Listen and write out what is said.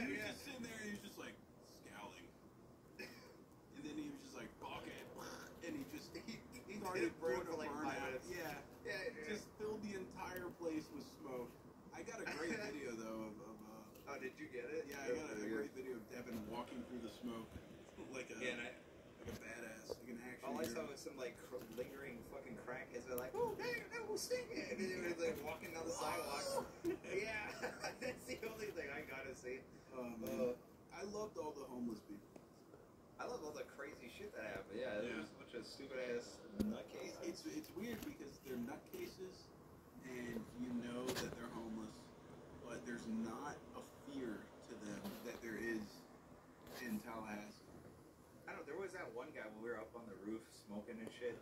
Yeah, he was just sitting there, and he was just like scowling. And then he was just like, fuck it. And he just he started throwing a like burnout. Yeah, just filled the entire place with smoke. I got a great video though of oh, did you get it? Yeah, I got a great video of Devin walking through the smoke like a like a badass, like an action. All I saw was some like lingering fucking crack as they're like, oh damn, that was singing, and then it was like walking down the sidewalk. Yeah, that's the only thing I gotta see. I loved all the homeless people. I love all the crazy shit that happened. Yeah, there's a bunch of stupid ass nutcases. It's weird because they're nutcases, and you know that they're homeless, but there's not a fear to them that there is in Tallahassee. I don't know, there was that one guy when we were up on the roof smoking and shit.